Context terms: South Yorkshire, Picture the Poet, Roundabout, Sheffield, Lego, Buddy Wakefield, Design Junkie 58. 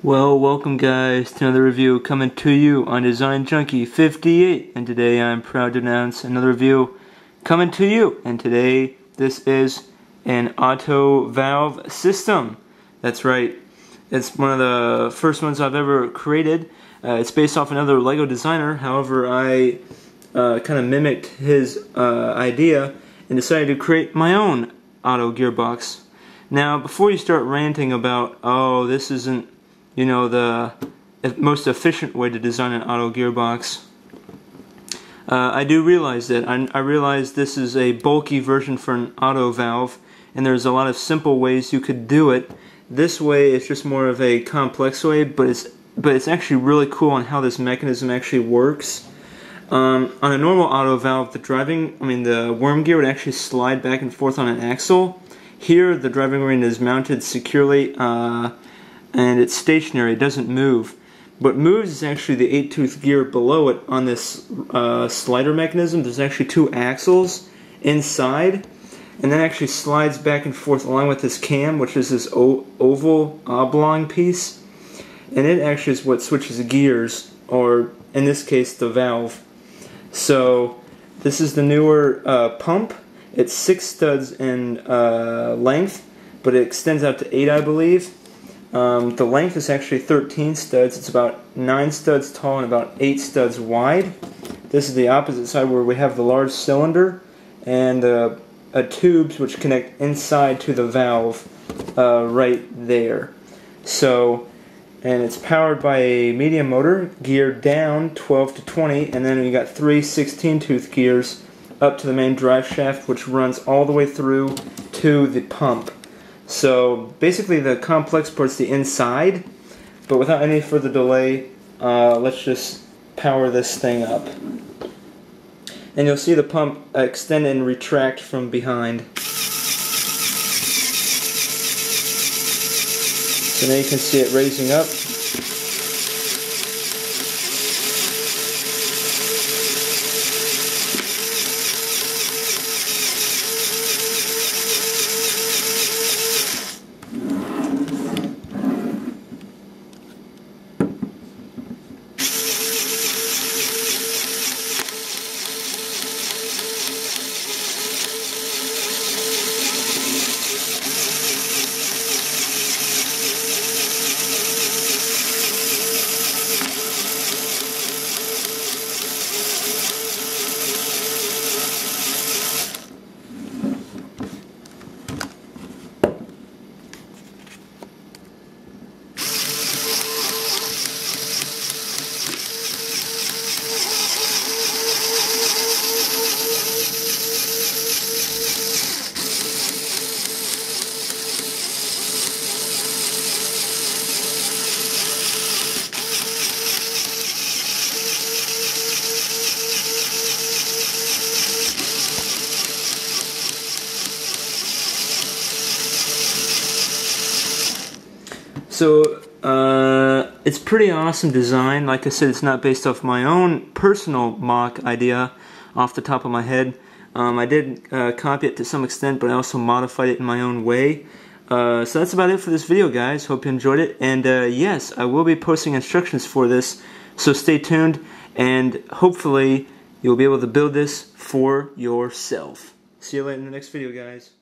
Well, welcome guys to another review coming to you on Design Junkie 58, and today I'm proud to announce another review coming to you, and today this is an auto valve system. That's right, it's one of the first ones I've ever created. It's based off another Lego designer. However, I kind of mimicked his idea and decided to create my own auto gearbox. Now, before you start ranting about, oh, this isn't, you know, the most efficient way to design an auto gearbox, I do realize that. I realize this is a bulky version for an auto valve, and there's a lot of simple ways you could do it. This way it's just more of a complex way, but it's actually really cool on how this mechanism actually works. On a normal auto valve, the worm gear would actually slide back and forth on an axle. Here, the driving ring is mounted securely, and it's stationary, it doesn't move. What moves is actually the 8-tooth gear below it on this slider mechanism. There's actually two axles inside, and that actually slides back and forth along with this cam, which is this oval oblong piece, and it actually is what switches the gears, or in this case the valve. So this is the newer pump. It's 6 studs in length, but it extends out to 8, I believe. The length is actually 13 studs. It's about 9 studs tall and about 8 studs wide. This is the opposite side, where we have the large cylinder and tubes which connect inside to the valve right there. So, and it's powered by a medium motor, geared down 12 to 20, and then you got 3 16-tooth gears up to the main drive shaft, which runs all the way through to the pump. So basically the complex part's the inside, but without any further delay, let's just power this thing up. And you'll see the pump extend and retract from behind. So now you can see it raising up. So, it's pretty awesome design. Like I said, it's not based off my own personal mock idea off the top of my head. I did copy it to some extent, but I also modified it in my own way. So that's about it for this video, guys. Hope you enjoyed it. And yes, I will be posting instructions for this, so stay tuned. And hopefully, you'll be able to build this for yourself. See you later in the next video, guys.